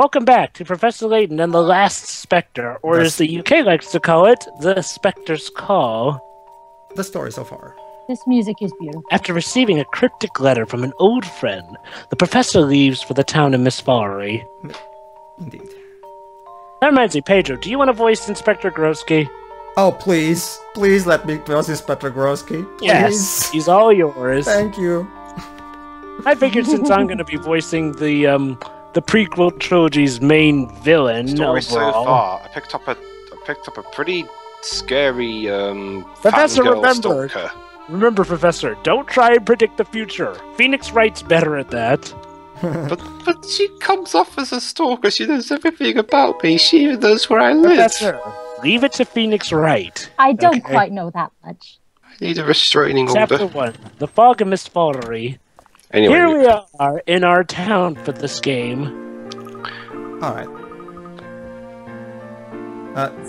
Welcome back to Professor Layton and the Last Spectre, or as the UK likes to call it, the Spectre's Call. The story so far. This music is beautiful. After receiving a cryptic letter from an old friend, the professor leaves for the town of Misthallery. Indeed. That reminds me, Pedro, do you want to voice Inspector Grosky? Oh, please. Please let me voice Inspector Grosky. Please. Yes, he's all yours. Thank you. I figured since I'm going to be voicing the prequel trilogy's main villain story overall, so far, I picked up a pretty scary Professor, remember, stalker. Remember, Professor, don't try and predict the future. Phoenix Wright's better at that. but she comes off as a stalker. She knows everything about me. She even knows where I live. Professor, leave it to Phoenix Wright. I don't quite know that much. I need a restraining order. Chapter 1, The Fog of Misthallery. Anyway, here we are in our town for this game. Alright.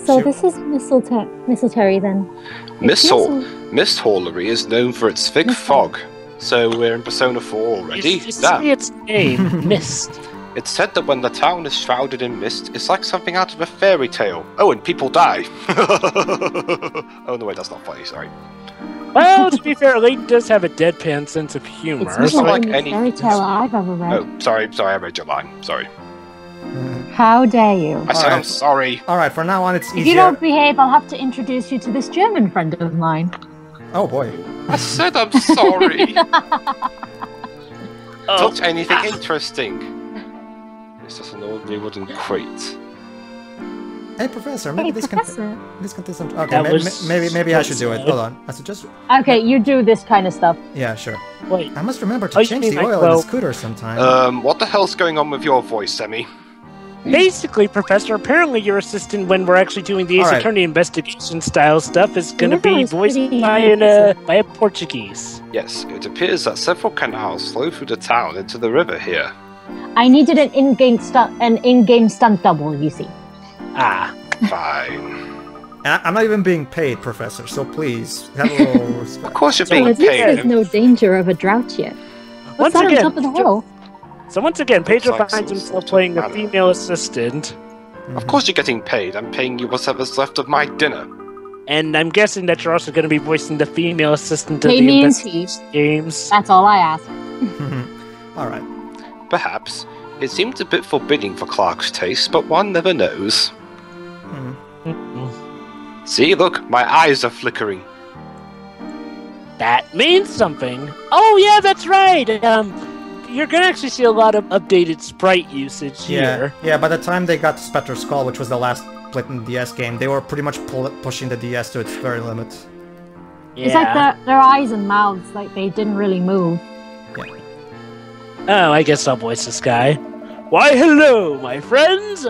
So this is Misthallery then. Misthallery is known for its thick fog. So we're in Persona 4 already. You see its name, Mist. It's said that when the town is shrouded in mist, it's like something out of a fairy tale. Oh, and people die. Oh, no, wait, that's not funny, sorry. Well, to be fair, Layton does have a deadpan sense of humor. It's not like any fairy tale I've ever read. Oh, sorry, I read your line. Sorry. How dare you? I said I'm sorry. All right, for now on, it's easier. If you don't behave, I'll have to introduce you to this German friend of mine. Oh boy! I said I'm sorry. Touch anything interesting. It's just an ordinary wooden crate. Hey, Professor, maybe this contains some... Okay, maybe I should do it. Hold on. I should just... Okay, you do this kind of stuff. Yeah, sure. Wait. I must remember to change the oil in the scooter sometime. What the hell's going on with your voice, Emmy? Basically, Professor, apparently your assistant, when we're actually doing the Ace Attorney investigation-style stuff, is going to be voiced by a Portuguese. Yes, it appears that several canals flow through the town into the river here. I needed an in-game stunt double, you see. Ah, fine. I'm not even being paid, Professor, so please, have a little respect. Of course you're being paid. There's no danger of a drought yet. What's that on top of the hill? So once again, Pedro finds himself playing a female assistant. Of course you're getting paid. I'm paying you whatever's left of my dinner. And I'm guessing that you're also going to be voicing the female assistant of the investigation games. That's all I ask. All right. Perhaps. It seems a bit forbidding for Clark's taste, but one never knows. See, look, my eyes are flickering. That means something. Oh, yeah, that's right. You're going to actually see a lot of updated sprite usage here. Yeah, by the time they got to Spectre's Call, which was the last Playton DS game, they were pretty much pushing the DS to its very limit. Yeah. It's like their eyes and mouths, like they didn't really move. Yeah. Oh, I guess I'll voice this guy. Why, hello, my friends!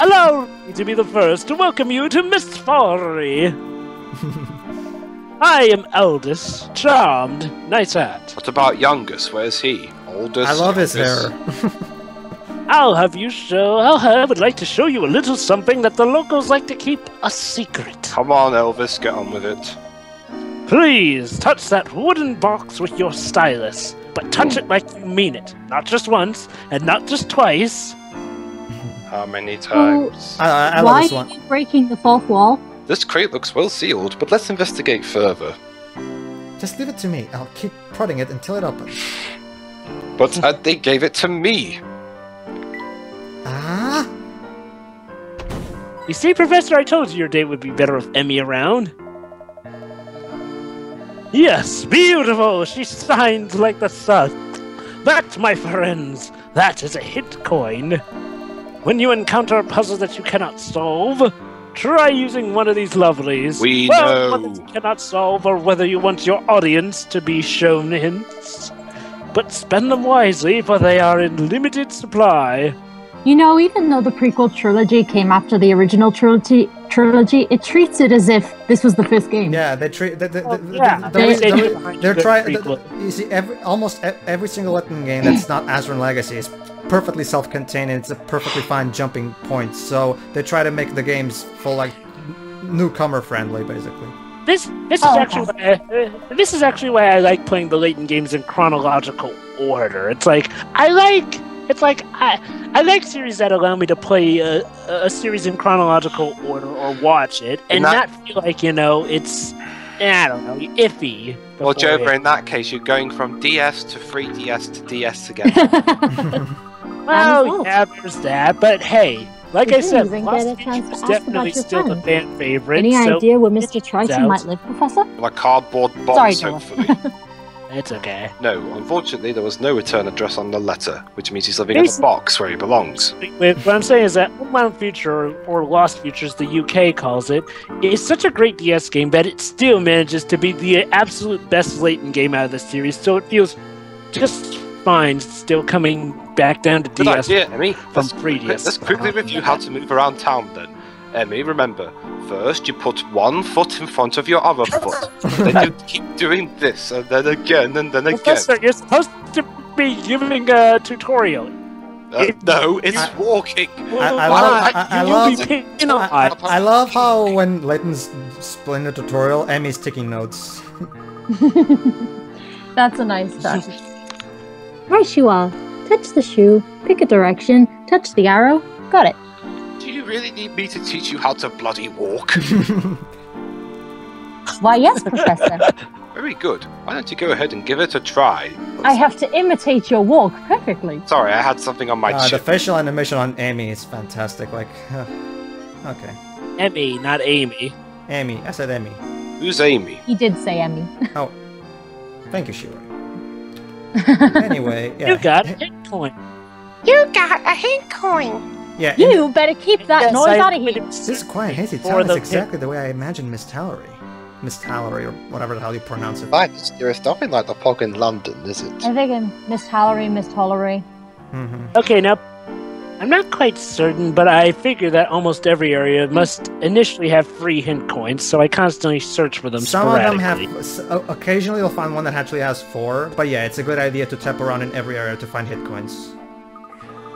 Allow me to be the first to welcome you to Misthallery. I am Eldus. Charmed. Nice hat. What about youngest? Where's he? Oldest? I love his hair. I would like to show you a little something that the locals like to keep a secret. Come on, Elvis, get on with it. Please, touch that wooden box with your stylus, but touch it like you mean it. Not just once, and not just twice. How many times? I love this one. Why are you breaking the fourth wall? This crate looks well sealed, but let's investigate further. Just leave it to me. I'll keep prodding it until it opens. But they gave it to me. Ah? You see, Professor, I told you your day would be better with Emmy around. Yes, beautiful. She shines like the sun. That, my friends, that is a hit coin. When you encounter a puzzle that you cannot solve, try using one of these lovelies. Whether you cannot solve or whether you want your audience to be shown hints. But spend them wisely, for they are in limited supply. You know, even though the prequel trilogy came after the original trilogy, it treats it as if this was the first game. Yeah, they treat... They're trying... You see, almost every single Latin game that's not Azran Legacy is perfectly self-contained, and it's a perfectly fine jumping point, so they try to make the games full, like, newcomer-friendly, basically. This is actually why I like playing the Layton games in chronological order. It's like, I like... It's like, I like series that allow me to play a series in chronological order or watch it and not feel like, you know, it's, I don't know, iffy. Well, Jovah, in that case, you're going from DS to 3DS to DS again. Well, yeah, there's that, but hey, like I said, Lost Future is definitely still the fan favorite. Any idea where Mr. Triton might live, Professor? Well, a cardboard box, hopefully. It's okay. No, unfortunately, there was no return address on the letter, which means he's living in a box where he belongs. What I'm saying is that Unbound Future, or Lost Future as the UK calls it, is such a great DS game that it still manages to be the absolute best Layton game out of the series, so it feels just fine still coming back down to DS from 3DS. Let's quickly review how to move around town, then. Emmy, remember, first you put one foot in front of your other foot, then you keep doing this, and then again, and then again. Professor, you're supposed to be giving a tutorial. No, it's walking. I love how when Layton's explaining the tutorial, Emmy's taking notes. That's a nice touch. Right you are. Touch the shoe, pick a direction, touch the arrow, got it. Do you really need me to teach you how to bloody walk? Why, yes, Professor. Very good. Why don't you go ahead and give it a try? I have to imitate your walk perfectly. Sorry, I had something on my chip. The facial animation on Emmy is fantastic. Like, okay. Emmy, not Amy. Emmy. I said Emmy. Who's Amy? He did say Emmy. Oh. Thank you, Shira. Anyway, yeah. You got a hit coin. You got a hit coin. Yeah, you better keep that noise out of here. This quiet, hazy town is exactly the way I imagined Misthallery. Misthallery, or whatever the hell you pronounce it. Right, there's nothing like the fog in London, is it? I think in Misthallery. Mm-hmm. Okay, now, I'm not quite certain, but I figure that almost every area must initially have free hint coins, so I constantly search for them sporadically. Some of them have... Occasionally you'll find one that actually has 4, but yeah, it's a good idea to tap around in every area to find hint coins.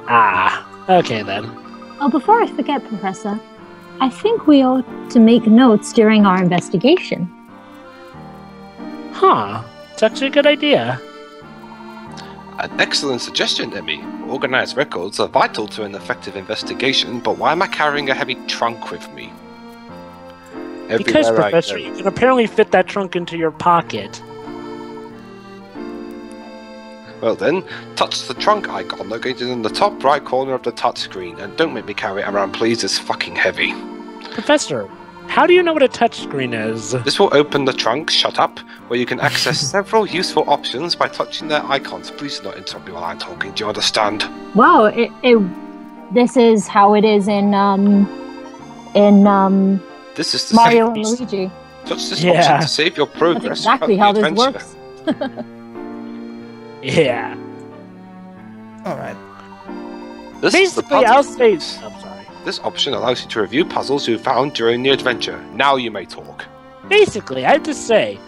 Ah... Okay, then. Oh, before I forget, Professor, I think we ought to make notes during our investigation. Huh. Such a good idea. An excellent suggestion, Emmy. Organized records are vital to an effective investigation, but why am I carrying a heavy trunk with me? Everywhere because, Professor, you can apparently fit that trunk into your pocket. Well then, touch the trunk icon located in the top right corner of the touchscreen, and don't make me carry it around, please, it's fucking heavy. Professor, how do you know what a touchscreen is? This will open the trunk, shut up, where you can access several useful options by touching their icons. Please do not interrupt me while I'm talking, do you understand? Wow, this is how it is in this is Mario and Luigi. Touch this option to save your progress. That's exactly how this works. Yeah. Alright. Basically, I'll say... I'm sorry. This option allows you to review puzzles you found during the adventure. Now you may talk. Basically, I have to say,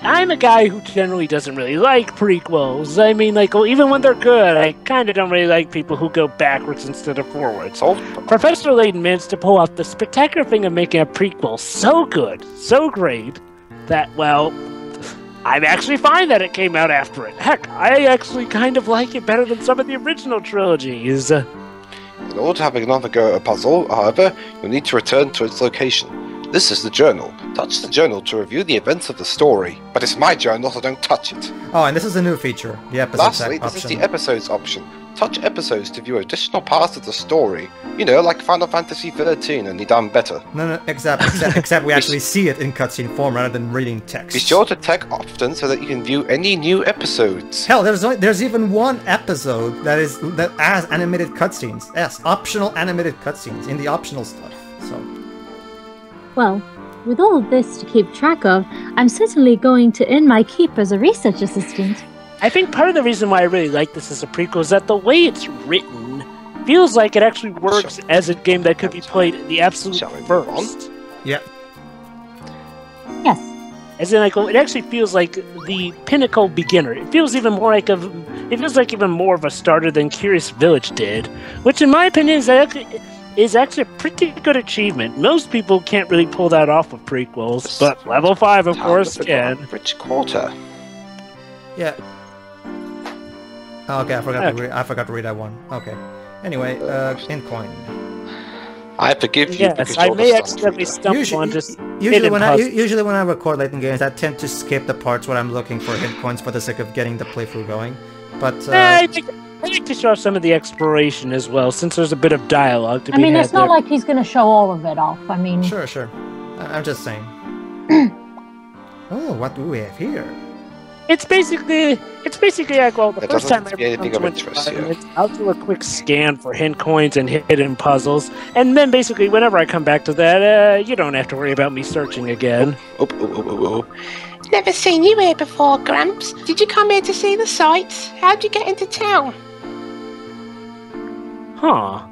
I'm a guy who generally doesn't really like prequels. I mean, like, well, even when they're good, I kind of don't really like people who go backwards instead of forwards. Oh. Professor Layton managed to pull off the spectacular thing of making a prequel so good, so great, that, well... I'm actually fine that it came out after it. Heck, I actually kind of like it better than some of the original trilogies. In order to have another go at a puzzle, however, you'll need to return to its location. This is the journal. Touch the journal to review the events of the story. But it's my journal, so don't touch it. Oh, and this is a new feature. The episodes option. Lastly, this is the episodes option. Touch episodes to view additional parts of the story. You know, like Final Fantasy XIII, only done better. No, except we actually see it in cutscene form rather than reading text. Be sure to tag often so that you can view any new episodes. Hell, there's even one episode that has animated cutscenes. Yes, optional animated cutscenes in the optional stuff. So, well, with all of this to keep track of, I'm certainly going to end my keep as a research assistant. I think part of the reason why I really like this as a prequel is that the way it's written feels like it actually works as a game that could be played in the absolute first. Yeah. Yes. As in, like, it actually feels like the pinnacle beginner. It feels even more like a starter than Curious Village did, which, in my opinion, is actually a pretty good achievement. Most people can't really pull that off with prequels, but Level 5, of course, can. Rich Quarter. Yeah. Okay, I forgot to read that one. Okay. Anyway, end coin. I forgive you. Yes, I may accidentally stumble on just usually when I record Layton games, I tend to skip the parts where I'm looking for hit coins for the sake of getting the playthrough going. But I like to show off some of the exploration as well, since there's a bit of dialogue to be had. I mean, it's not like he's going to show all of it off. I mean, sure, sure. I'm just saying. Oh, what do we have here? It's basically like, well, the first time I went, I'll do a quick scan for hint coins and hidden puzzles, and then basically whenever I come back to that, you don't have to worry about me searching again. Never seen you here before, Gramps. Did you come here to see the sights? How'd you get into town? Huh.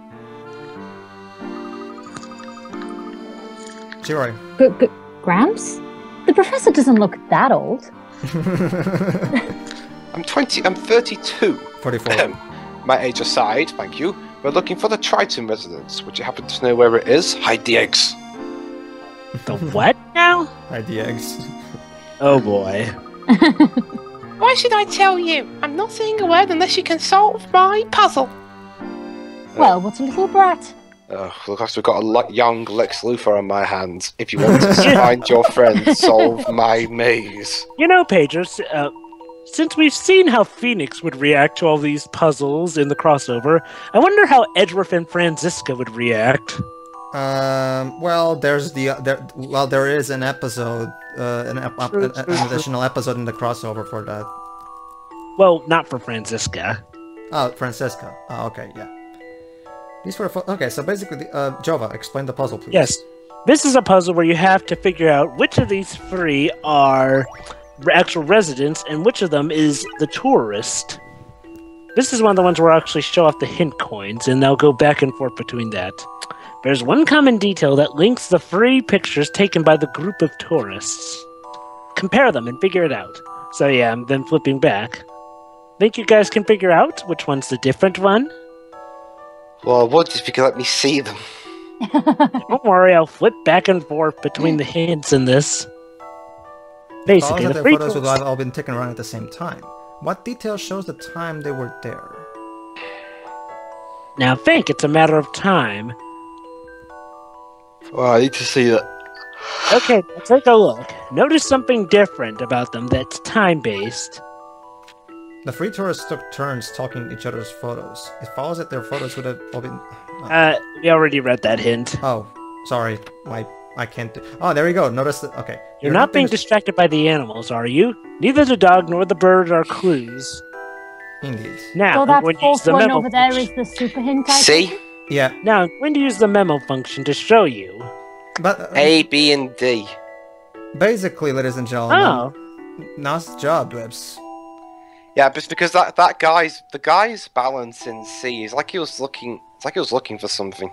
Zero. Gramps? The professor doesn't look that old. I'm 32. 44. My age aside, thank you. We're looking for the Triton residence. Would you happen to know where it is? Hide the eggs. The what now? Hide the eggs. Oh boy. Why should I tell you? I'm not saying a word unless you can solve my puzzle. Well, what a little brat. Oh, look, I've got a young Lex Luthor on my hands. If you want to find your friend, solve my maze. You know, Pagers, since we've seen how Phoenix would react to all these puzzles in the crossover, I wonder how Edgeworth and Franziska would react. Well, there's the there is an episode, an additional episode in the crossover for that. Well, not for Franziska. Oh, Franziska. Oh, okay, yeah. These were okay. So basically, Jovah, explain the puzzle, please. Yes, this is a puzzle where you have to figure out which of these three are actual residents and which of them is the tourist. This is one of the ones where I actually show off the hint coins, and they'll go back and forth between that. There's one common detail that links the three pictures taken by the group of tourists. Compare them and figure it out. So yeah, I'm then flipping back. Think you guys can figure out which one's the different one? Well, I would if you could let me see them. Don't worry, I'll flip back and forth between the hints in this. Basically, the photos would have all been taken around at the same time. What detail shows the time they were there? Now, think it's a matter of time. Well, I need to see that. Okay, take a look. Notice something different about them that's time-based. The three tourists took turns talking to each other's photos. It follows that their photos would have all been... Oh. We already read that hint. Oh, sorry. I can't do... Oh, there you go. Notice that... Okay. You're not being distracted by the animals, are you? Neither the dog nor the bird are clues. Indeed. Now, so that false one over there is the super hint type? See? Yeah. Now, I'm going to use the memo function to show you. But, A, B, and D. Basically, ladies and gentlemen... Oh. Nice job, Webs. Yeah, but it's because the guy's balance in C is like he was looking. It's like he was looking for something,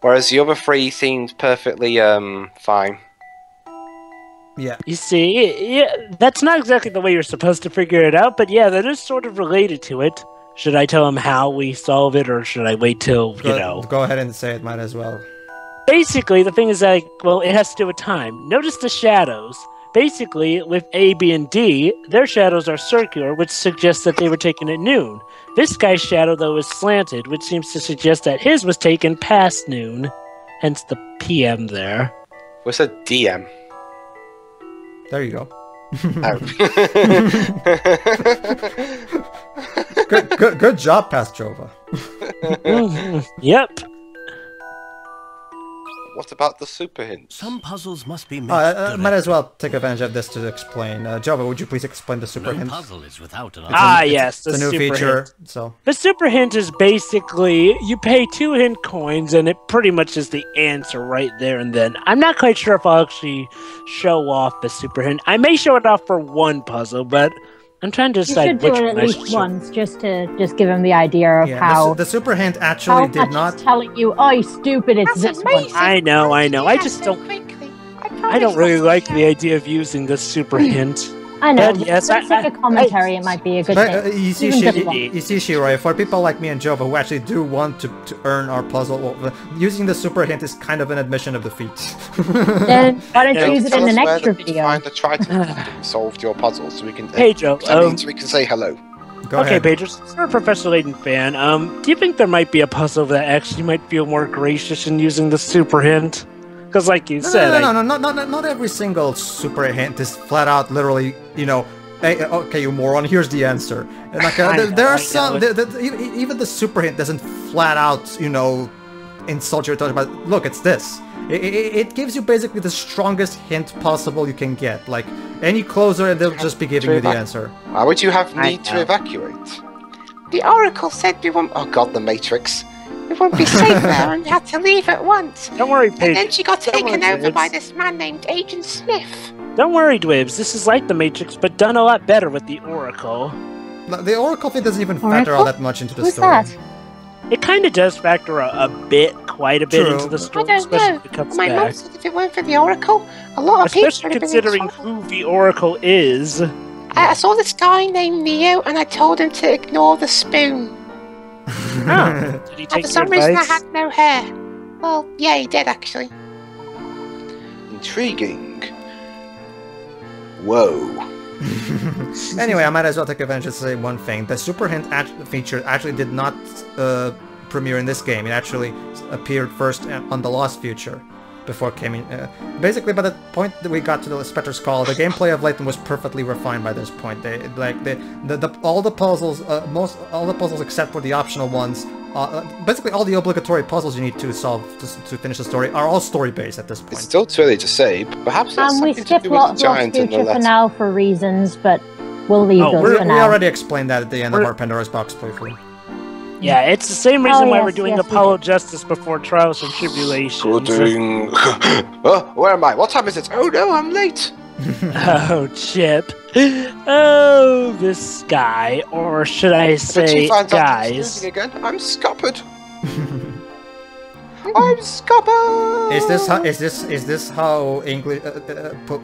whereas the other three seemed perfectly fine. Yeah, you see, yeah, that's not exactly the way you're supposed to figure it out, but yeah, that is sort of related to it. Should I tell him how we solve it, or should I wait till you know? Go ahead and say it. Might as well. Basically, the thing is like, well, it has to do with time. Notice the shadows. Basically, with A, B, and D, their shadows are circular, which suggests that they were taken at noon. This guy's shadow, though, is slanted, which seems to suggest that his was taken past noon, hence the PM there. What's a DM? There you go. Good job, Pastrova. Yep. What about the super hints? Some puzzles must be made. Might as well take advantage of this to explain. Jovah, would you please explain the super hint? Puzzle is without an yes, the new feature. Hint. So the super hint is basically you pay 2 hint coins, and it pretty much is the answer right there and then. I'm not quite sure if I'll actually show off the super hint. I may show it off for one puzzle, but I'm trying to decide which one. You should do it at least once, just to give him the idea of how the super hint actually did not telling you, "Oh, stupid, it's this one." I know. I just don't. I don't really like the idea of using the super hint. I know. But yes, for sake of commentary, it might be a good thing. You see, Shiroi, for people like me and Jovah who actually do want to earn our puzzle, using the super hint is kind of an admission of defeat. Then why don't you use it in the next video? Find the Triton solved your puzzle, so we can. Hey, Joe. We can say hello. Go ahead. Okay, Pages, since you're a Professor Layton fan, do you think there might be a puzzle that actually might feel more gracious in using the super hint? Because, like you said, not every single super hint is flat out, literally, you know, hey, okay, you moron, here's the answer. And like, even the super hint doesn't flat out, you know, insult your touch, but look, it's this. It gives you basically the strongest hint possible you can get. Like, any closer and they'll just be giving you the answer. Why would you have need to evacuate? The Oracle said we won't... Oh god, the Matrix. We won't be safe there and had to leave at once. Don't worry, Paige. And then she got taken over by this man named Agent Smith. Don't worry, Dwibs. This is like the Matrix, but done a lot better with the Oracle. The Oracle thing doesn't even factor all that much into the story. Who's that? It kind of does factor quite a bit into the story. I don't know. My mom said if it weren't for the Oracle, a lot of people would have been considering who the Oracle is. I saw this guy named Neo, and I told him to ignore the spoon. Oh. Did he take and for some reason, I had no hair. Well, yeah, he did, actually. Intriguing. Whoa. Anyway, I might as well take advantage to say one thing. The super hint feature actually did not premiere in this game. It actually appeared first on the Lost Future before coming. Basically, by the point that we got to the Spectre's Call, the gameplay of Layton was perfectly refined by this point. All the puzzles except for the optional ones, basically all the obligatory puzzles you need to solve to finish the story are all story-based at this point. It's still too early to say, but perhaps that's something to do with the giant in the letter. We skipped Lost Future for now for reasons, but we'll leave those for now. We already explained that at the end of our Pandora's Box playthrough. Yeah, it's the same reason why we're doing Apollo Justice before Trials and Tribulations. Where am I? What time is it? Oh no, I'm late! Oh, Chip. Oh, this guy. Or should I say, guys. Again, I'm scuppered. I'm scuppered! Is this how English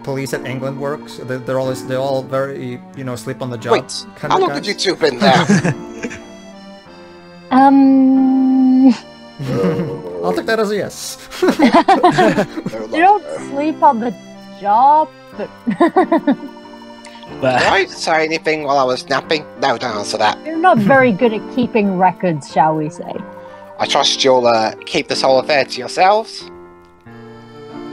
police in England works? They're all very, you know, sleep on the job. Wait, how long have you two been there? I'll take that as a yes. You don't sleep on the job. Did I say anything while I was napping? No, don't answer that. You're not very good at keeping records, shall we say. I trust you'll keep this whole affair to yourselves.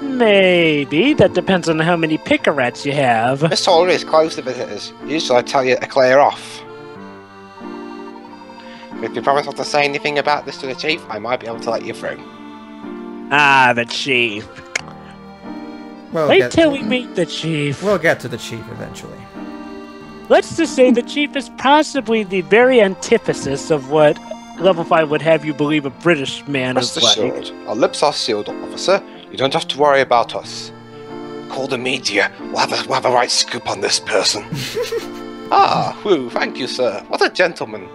Maybe. That depends on how many picarets you have. This hall is closed to visitors. Usually I tell you to clear off. If you promise not to say anything about this to the Chief, I might be able to let you through. Ah, the Chief. Wait till we meet the Chief. We'll get to the Chief eventually. Let's just say the Chief is possibly the very antithesis of what Level 5 would have you believe a British man is like. Our lips are sealed, officer. You don't have to worry about us. Call the media. We'll have a right scoop on this person. Thank you, sir. What a gentleman.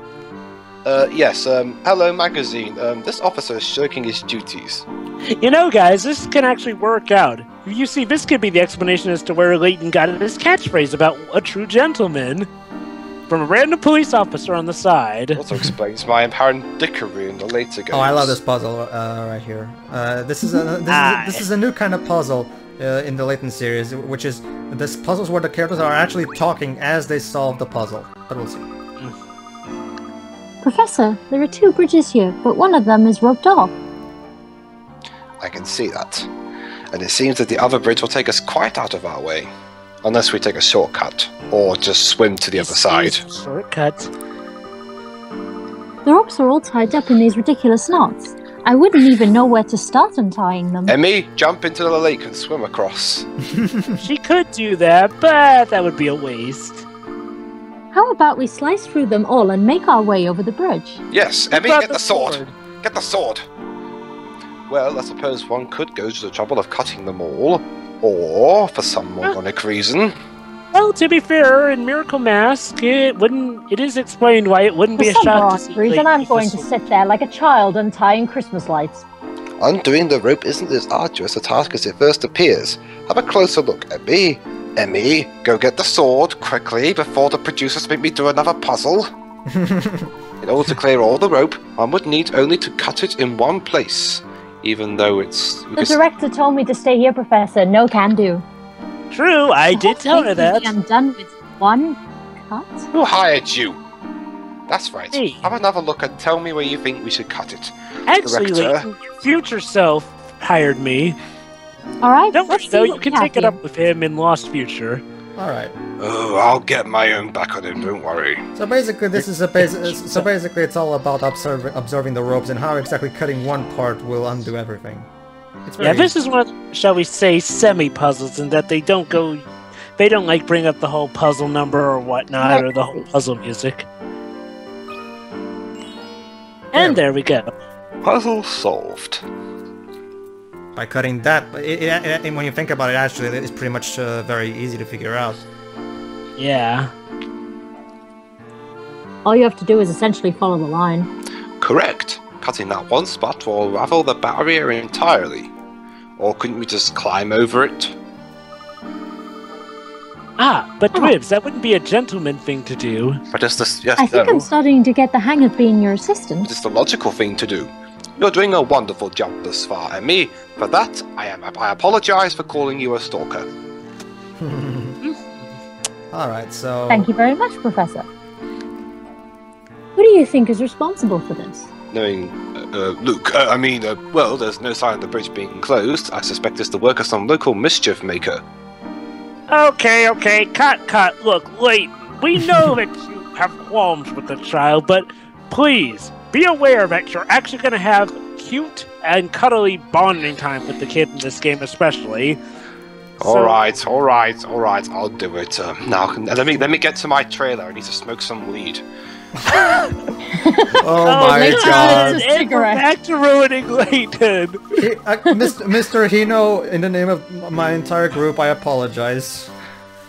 Hello Magazine. This officer is shirking his duties. You know, guys, this can actually work out. You see, this could be the explanation as to where Layton got his catchphrase about a true gentleman from a random police officer on the side. Also explains my apparent dickery in the later games. Oh, I love this puzzle right here. This is a new kind of puzzle in the Layton series, which is this puzzles where the characters are actually talking as they solve the puzzle. But we'll see. Professor, there are two bridges here, but one of them is roped off. I can see that. And it seems that the other bridge will take us quite out of our way. Unless we take a shortcut, or just swim to the other side. Shortcut. The ropes are all tied up in these ridiculous knots. I wouldn't even know where to start untying them. Emmy, jump into the lake and swim across. She could do that, but that would be a waste. How about we slice through them all and make our way over the bridge? Yes, Emmy, get the sword! Get the sword! Well, I suppose one could go to the trouble of cutting them all, or, for some moronic reason... Well, to be fair, in Miracle Mask, it is explained why it wouldn't be a shock to see... For some reason, I'm going to sit there like a child untying Christmas lights. Undoing the rope isn't as arduous a task as it first appears. Have a closer look, Emmy. Emmy, go get the sword, quickly, before the producers make me do another puzzle. In order to clear all the rope, one would need only to cut it in one place. Even though it's... The director told me to stay here, Professor. No can do. True, I did tell her that. I'm done with one cut? Who hired you? That's right. Hey. Have another look and tell me where you think we should cut it. Actually, Layton, your future self hired me. All right. Don't worry, though. You can take it up with him in Lost Future. All right. Oh, I'll get my own back on him. Don't worry. So basically, this is a basically, it's all about observing the ropes and how exactly cutting one part will undo everything. Yeah, this is what, shall we say, semi-puzzles, in that they don't go... They don't, like, bring up the whole puzzle number or whatnot, or the whole puzzle music. And there we go. Puzzle solved. By cutting that, and when you think about it, actually, it's pretty much very easy to figure out. Yeah. All you have to do is essentially follow the line. Correct. Cutting that one spot will unravel the barrier entirely. Or couldn't we just climb over it? Ah, but Ribs, that wouldn't be a gentleman thing to do. But it's the, yes, I think I'm starting to get the hang of being your assistant. But it's the logical thing to do. You're doing a wonderful job thus far, and me, for that, I apologize for calling you a stalker. Alright, so... Thank you very much, Professor. Who do you think is responsible for this? Knowing Luke, well, there's no sign of the bridge being closed. I suspect it's the work of some local mischief maker. Okay, okay, cut. Look, Layton, we know that you have qualms with the child, but please be aware that you're actually going to have cute and cuddly bonding time with the kid in this game, especially. All right, I'll do it. Now, let me get to my trailer. I need to smoke some weed. Oh my god. Back to ruining Layton. Mr. Hino, in the name of my entire group, I apologize.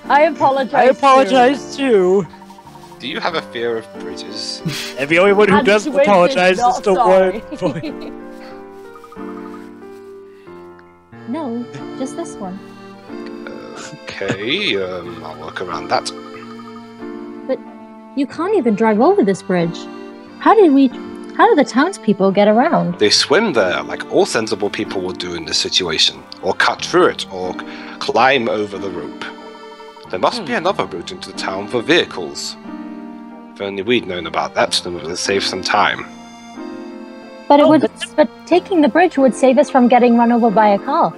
I apologize too. Do you have a fear of bridges? And the only one who doesn't apologize is the one. No, just this one. Okay, I'll work around that. But you can't even drive over this bridge. How do the townspeople get around? They swim there, like all sensible people would do in this situation. Or cut through it, or climb over the rope. There must be another route into the town for vehicles. If only we'd known about that, then we would have saved some time. But taking the bridge would save us from getting run over by a car.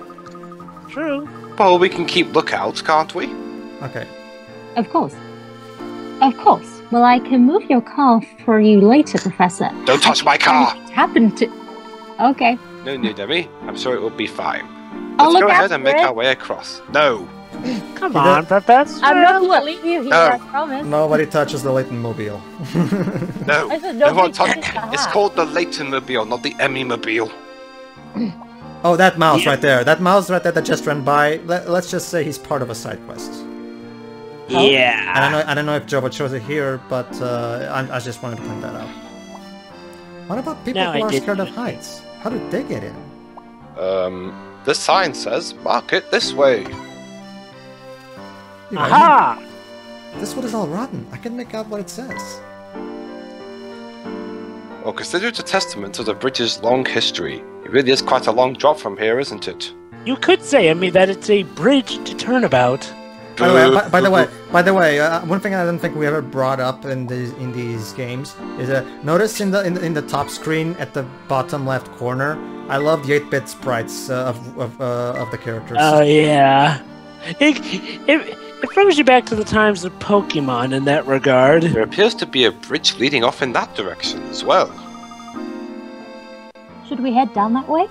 True. Well, we can keep lookouts, can't we? Okay. Of course. Of course. Well, I can move your car for you later, Professor. Don't touch my car! Okay. No need, Emmy. I'm sure it will be fine. Let's go ahead and make our way across. No! Come on, Professor! I'm not going to leave you here, I promise. Nobody touches the Layton-mobile. No. It's called the Layton-mobile, not the Emmy-mobile. Oh, that mouse right there. That mouse right there that just ran by. Let's just say he's part of a side quest. Oh. Yeah. I don't know if Jovah chose it here, but I just wanted to point that out. What about people who are scared of heights? How did they get in? The sign says, "Mark it this way." You know, aha! This one is all rotten. I can make out what it says. Well, consider it a testament to the bridge's long history. It really is quite a long drop from here, isn't it? You could say, I mean, that it's a bridge to turn about. By the way, one thing I don't think we ever brought up in these games is that notice in the top screen at the bottom left corner, I love the 8-bit sprites of the characters. Oh yeah, it throws you back to the times of Pokemon in that regard. There appears to be a bridge leading off in that direction as well. Should we head down that way?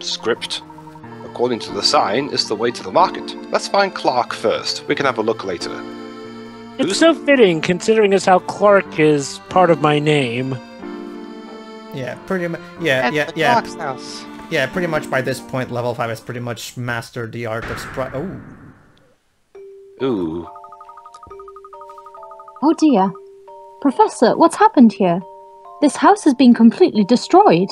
Script. According to the sign, is the way to the market. Let's find Clark first. We can have a look later. It's so fitting, considering as how Clark is part of my name. Yeah, pretty much. Yeah. Clark's house. Yeah, pretty much. By this point, Level 5 has pretty much mastered the art of Ooh. Oh dear, Professor, what's happened here? This house has been completely destroyed.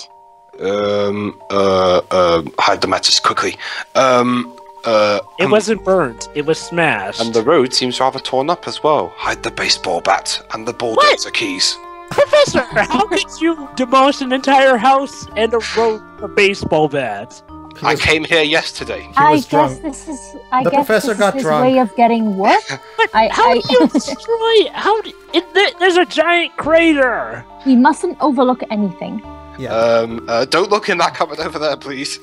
Hide the matches quickly. It wasn't burnt, it was smashed. And the road seems rather torn up as well. Hide the baseball bat and the bulldozer keys. Professor, how could you demolish an entire house and a road with a baseball bat? I came here yesterday. I guess this is his way of getting work. There's a giant crater. You mustn't overlook anything. Yeah. Don't look in that cupboard over there, please.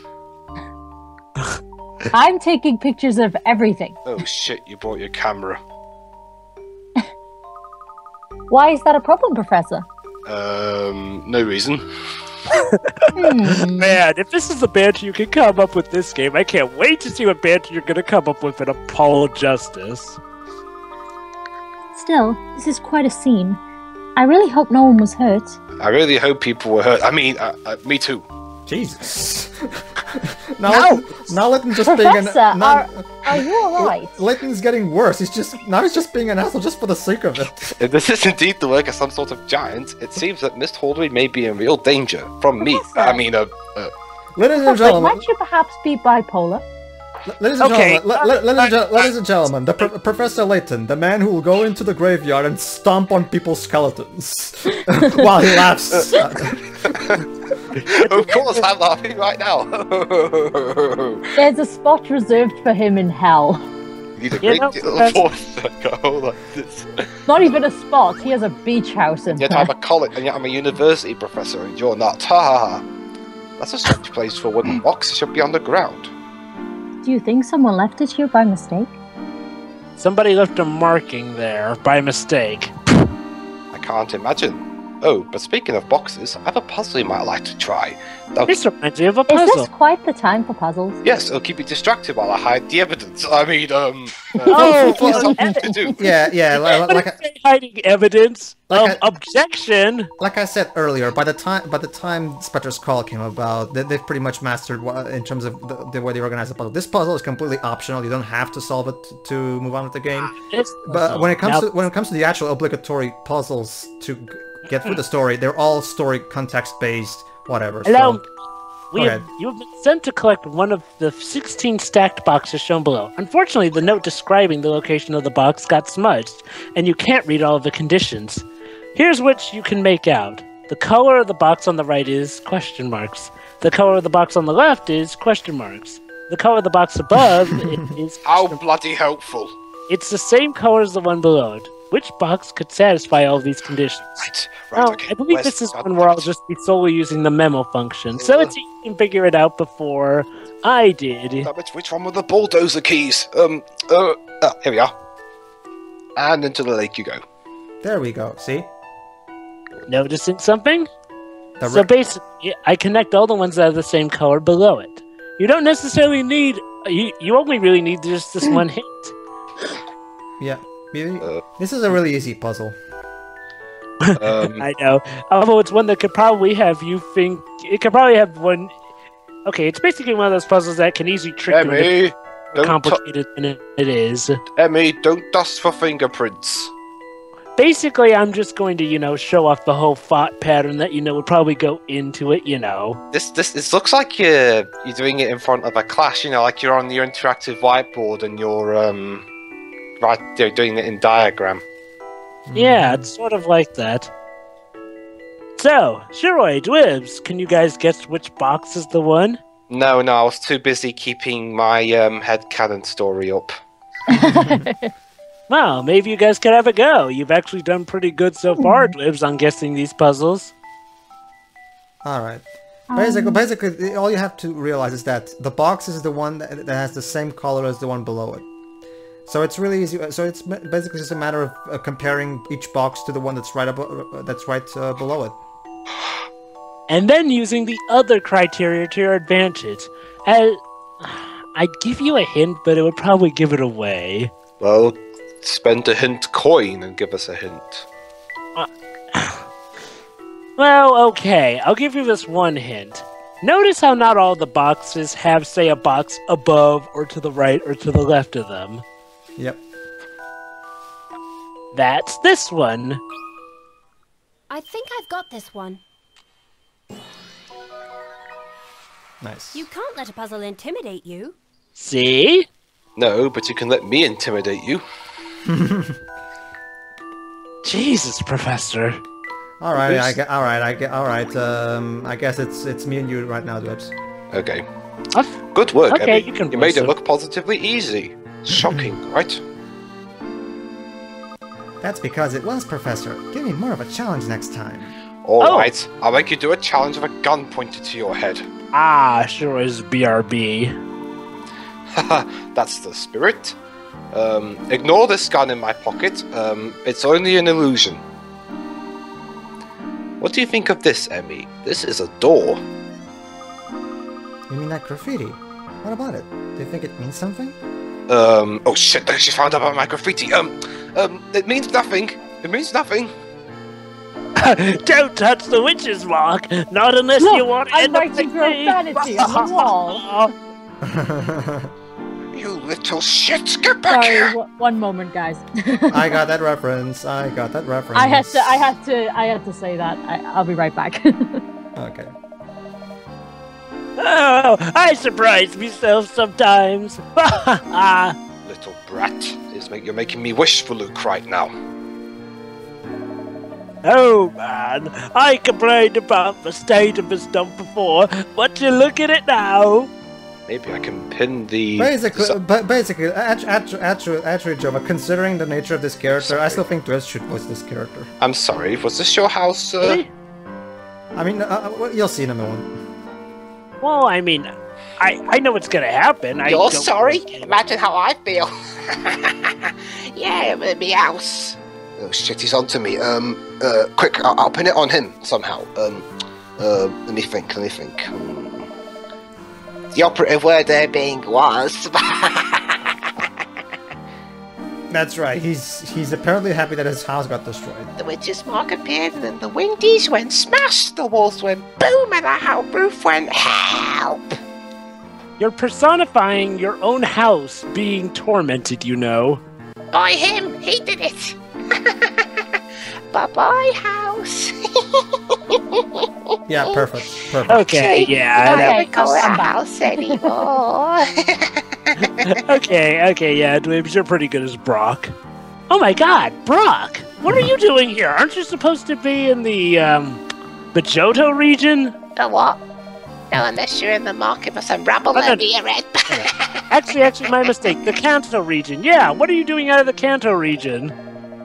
I'm taking pictures of everything. Oh shit! You brought your camera. Why is that a problem, Professor? No reason. Man, if this is the banter you can come up with this game, I can't wait to see what banter you're going to come up with in Apollo Justice. Still, this is quite a scene. I really hope no one was hurt. I really hope people were hurt. I mean, me too. Jesus. now Layton just being an asshole. Are you alright? Layton's getting worse. He's just being an asshole just for the sake of it. If this is indeed the work of some sort of giant, it seems that Misthallery may be in real danger from Professor. Me. I mean, ladies and gentlemen, might you perhaps be bipolar? Ladies and gentlemen, Professor Layton, the man who will go into the graveyard and stomp on people's skeletons while he laughs. Of course I'm laughing right now. There's a spot reserved for him in hell. You need a great deal of force to go like this. Not even a spot, he has a beach house in there. I'm a college, and yet I'm a university professor, and you're not. Ha ha ha. That's a strange place for wooden box, it should be on the ground. Do you think someone left it here by mistake? Somebody left a marking there by mistake. I can't imagine. Oh, but speaking of boxes, I have a puzzle you might like to try. This reminds me of a puzzle. Is this quite the time for puzzles? Yes, it'll keep you distracted while I hide the evidence. I mean, something to do. Yeah. Hiding evidence. Objection. Like I said earlier, by the time Spectre's Call came about, they've pretty much mastered in terms of the way they organize the puzzle. This puzzle is completely optional. You don't have to solve it to move on with the game. But when it comes to the actual obligatory puzzles to get through the story, they're all story context-based, whatever. Hello, you have been sent to collect one of the 16 stacked boxes shown below. Unfortunately, the note describing the location of the box got smudged, and you can't read all of the conditions. Here's which you can make out. The color of the box on the right is question marks. The color of the box on the left is question marks. The color of the box above is... How bloody helpful. It's the same color as the one below it. Which box could satisfy all these conditions? Right, okay. I believe this is one where I'll just be solely using the memo function, so it's you can figure it out before I did. Which one were the bulldozer keys? Here we are. And into the lake you go. There we go, see? Noticing something? So basically, I connect all the ones that are the same color below it. You don't necessarily need... You only really need just this one hint. Yeah. This is a really easy puzzle. I know. Although it's one that could probably have you think... It could probably have one... Okay, it's basically one of those puzzles that can easily trick you more complicated than it is. Emmy, don't dust for fingerprints. Basically, I'm just going to, show off the whole thought pattern that, would probably go into it, This looks like you're doing it in front of a class, like you're on your interactive whiteboard and you're, right, they're doing it in diagram. Yeah, it's sort of like that. So, Shiroi, Dwibs, can you guys guess which box is the one? No, I was too busy keeping my headcanon story up. Well, maybe you guys could have a go. You've actually done pretty good so far, Dwibs, on guessing these puzzles. Alright. Basically, all you have to realize is that the box is the one that has the same color as the one below it. So it's really easy. So it's basically just a matter of comparing each box to the one that's right below it, and then using the other criteria to your advantage. I'd give you a hint, but it would probably give it away. Well, spend a hint coin and give us a hint. Well, okay, I'll give you this one hint. Notice how not all the boxes have, say, a box above or to the right or to the left of them. Yep. That's this one. I think I've got this one. Nice. You can't let a puzzle intimidate you. See? No, but you can let me intimidate you. Jesus, Professor. All right, I guess it's me and you right now, Dwibs. Okay. Good work, okay, Emmy. You made it look positively easy. Shocking, right? That's because it was, Professor. Give me more of a challenge next time. Alright, oh. I'll make you do a challenge with a gun pointed to your head. Ah, sure is BRB. Haha, that's the spirit. Ignore this gun in my pocket. It's only an illusion. What do you think of this, Emmy? This is a door. You mean that graffiti? What about it? Do you think it means something? Oh shit, she found out about my graffiti. It means nothing. It means nothing. Don't touch the witch's mark! Not unless you want to end up profanity on the wall! You little shit! Get back here! One moment, guys. I got that reference. I had to say that. I'll be right back. Okay. Oh, I surprise myself sometimes! Little brat. You're making me wish for Luke right now. Oh man, I complained about the state of his dump before, but you look at it now! Maybe I can pin the... Basically, actually, Jovah, considering the nature of this character, I still think Dres should voice this character. I'm sorry, was this your house, really? I mean, you'll see in a moment. Well, I mean, I know what's gonna happen. You're sorry? Imagine how I feel. Yeah, it would be house. Oh shit, he's onto me. Quick, I'll pin it on him somehow. Let me think. The operative word there being was. That's right. He's apparently happy that his house got destroyed. The witch's mark appeared, and then the windies went smash, the walls went boom, and the roof went help. You're personifying your own house being tormented, you know. By him, he did it. Bye-bye, house. Yeah, perfect. Okay, yeah. I don't call it a house anymore. okay, yeah, Dweebs, you're pretty good as Brock. Oh my god, Brock! What are you doing here? Aren't you supposed to be in the Johto region? The what? No, unless you're in the market for some rubble, that'd be a red. Actually, my mistake. The Kanto region. Yeah, what are you doing out of the Kanto region?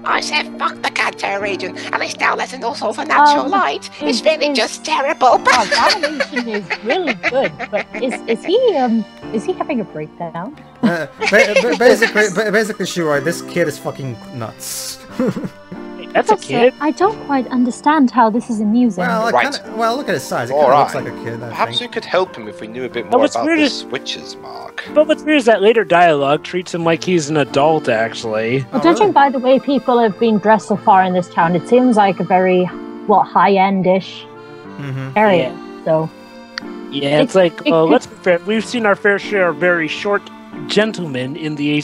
I said fuck the Kanto region, and it's now less and also for natural light. It's really just terrible. That region is really good, but is he having a breakdown? Basically, Shiroi, this kid is fucking nuts. That's a kid? I don't quite understand how this is amusing. Well, well look at his size. It kind of looks like a kid, I Perhaps think. We could help him if we knew a bit more about this witch's mark. But what's weird is that later dialogue treats him like he's an adult, actually. Well, judging by the way people have been dressed so far in this town, it seems like a very, high-end-ish area. Yeah. So, yeah, it's like, let's be fair. We've seen our fair share of very short gentlemen in the...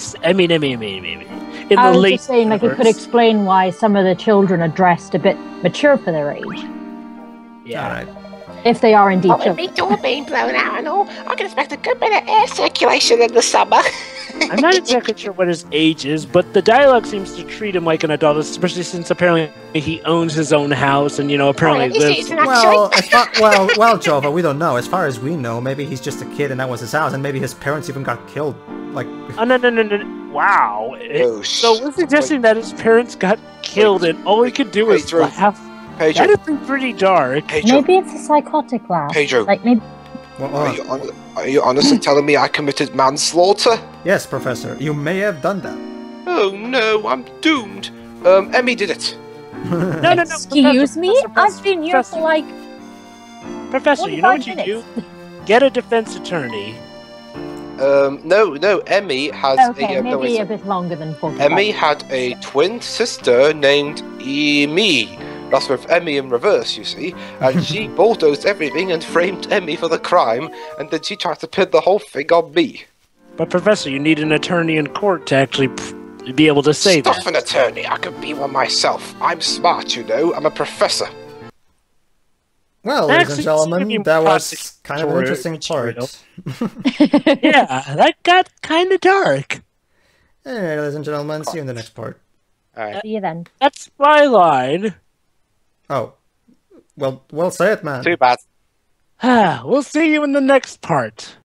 I was just saying, like, it could explain why some of the children are dressed a bit mature for their age. Yeah. If they are indeed children. With my door being blown out and all, I can expect a good bit of air circulation in the summer. I'm not exactly sure what his age is, but the dialogue seems to treat him like an adult, especially since apparently he owns his own house and, you know, apparently lives... Well, Jovah, we don't know. As far as we know, maybe he's just a kid and that was his house, and maybe his parents even got killed. Like... Oh, no. Wow. So we're suggesting that his parents got killed and all he could do is laugh. Pedro. That'd be pretty dark. Pedro. Maybe it's a psychotic laugh. Pedro. Like, maybe... Are you honestly telling me I committed manslaughter? Yes, Professor. You may have done that. Oh no, I'm doomed. Emmy did it. No. Excuse me? I've been here for like... Professor, you know what you do? Get a defense attorney. No, Emmy has a bit longer than 45. Emmy had a twin sister named Emmy. That's with Emmy in reverse, you see. And she bulldozed everything and framed Emmy for the crime, and then she tried to pin the whole thing on me. But Professor, you need an attorney in court to actually be able to say that. Stuff an attorney, I could be one myself. I'm smart, you know, I'm a professor. Well, ladies and gentlemen, that was kind of an interesting part. Yeah, that got kind of dark. Anyway, ladies and gentlemen, see you in the next part. Alright. See you then. That's my line. Oh. Well, say it, man. Too bad. We'll see you in the next part.